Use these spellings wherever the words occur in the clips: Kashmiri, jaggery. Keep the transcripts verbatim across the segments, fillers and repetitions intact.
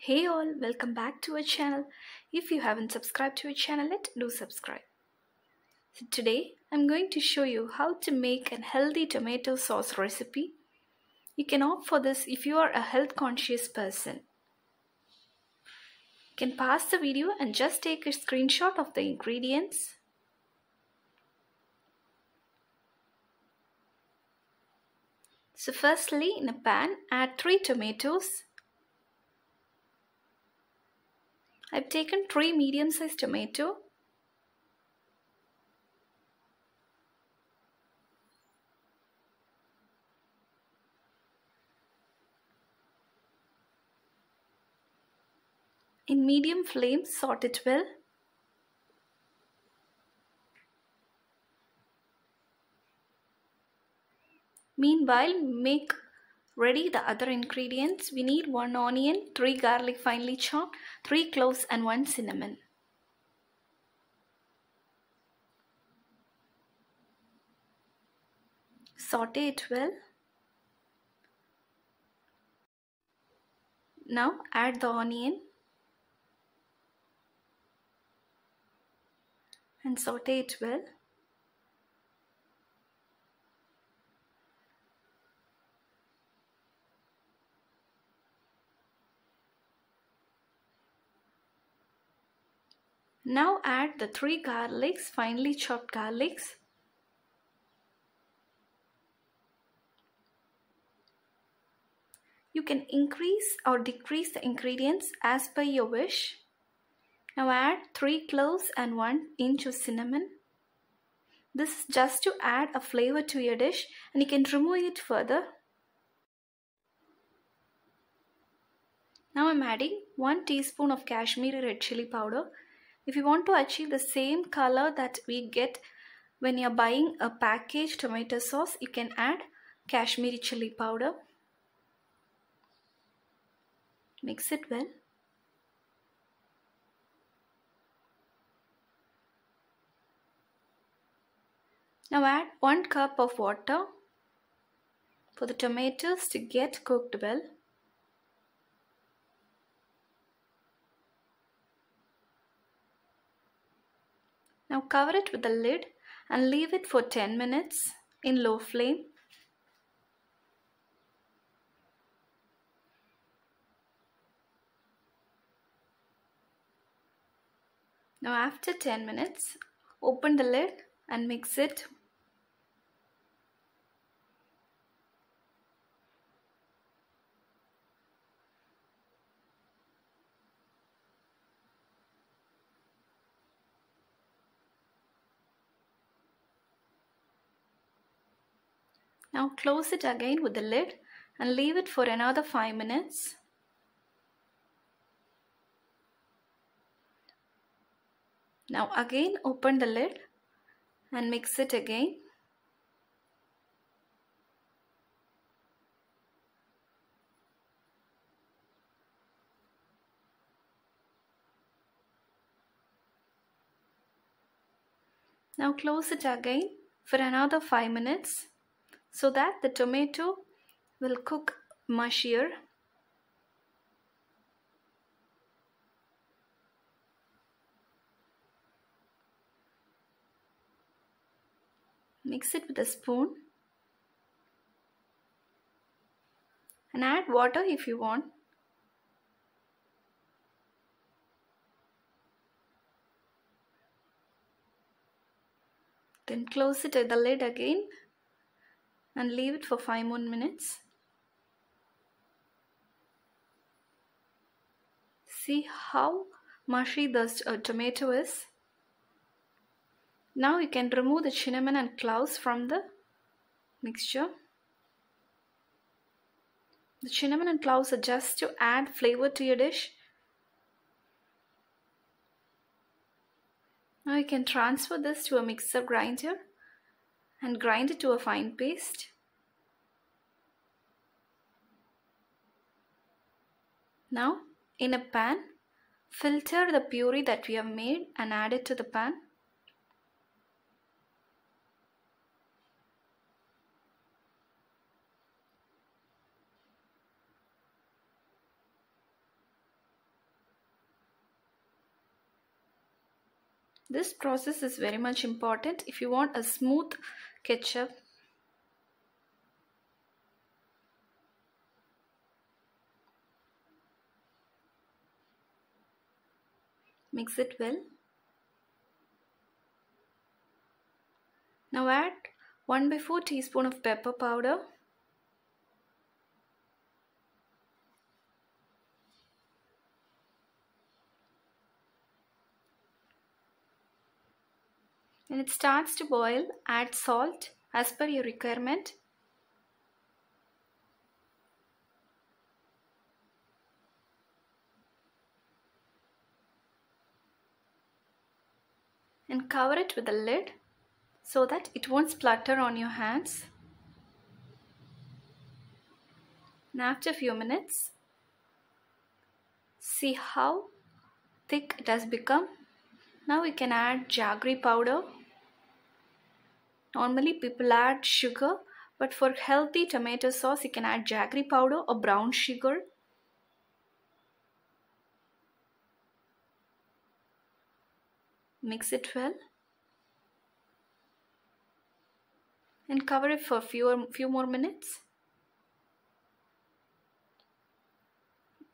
Hey all, welcome back to our channel. If you haven't subscribed to our channel yet, do subscribe. So today I'm going to show you how to make a healthy tomato sauce recipe. You can opt for this if you are a health conscious person. You can pause the video and just take a screenshot of the ingredients. So firstly, in a pan, add three tomatoes. I've taken three medium-sized tomatoes. In medium flame, saute it well. Meanwhile, make ready the other ingredients. We need one onion, three garlic finely chopped, three cloves and one cinnamon. Saute it well. Now add the onion and saute it well. Now add the three garlics, finely chopped garlics. You can increase or decrease the ingredients as per your wish. Now add three cloves and one inch of cinnamon. This is just to add a flavor to your dish, and you can remove it further. Now I'm adding one teaspoon of Kashmiri red chili powder. If you want to achieve the same color that we get when you're buying a packaged tomato sauce, you can add Kashmiri chili powder. Mix it well. Now add one cup of water for the tomatoes to get cooked well. Now cover it with a lid and leave it for ten minutes in low flame. Now after ten minutes, open the lid and mix it. Now close it again with the lid and leave it for another five minutes. Now again open the lid and mix it again. Now close it again for another five minutes. So that the tomato will cook mushier. Mix it with a spoon and add water if you want. Then close it at the lid again and leave it for five more minutes. See how mushy the uh, tomato is. Now you can remove the cinnamon and cloves from the mixture. The cinnamon and cloves are just to add flavor to your dish. Now you can transfer this to a mixer grinder and grind it to a fine paste. Now in a pan, filter the puree that we have made and add it to the pan. This process is very much important if you want a smooth ketchup. Mix it well. Now add one by four teaspoon of pepper powder, when it starts to boil, add salt as per your requirement. And cover it with a lid so that it won't splutter on your hands. And after a few minutes, see how thick it has become. Now we can add jaggery powder. Normally people add sugar, but for healthy tomato sauce you can add jaggery powder or brown sugar. Mix it well and cover it for a few, few more minutes.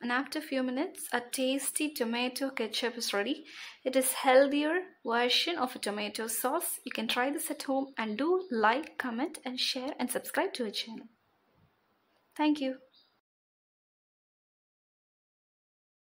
And after a few minutes, a tasty tomato ketchup is ready. It is healthier version of a tomato sauce. You can try this at home and do like, comment and share and subscribe to our channel. Thank you.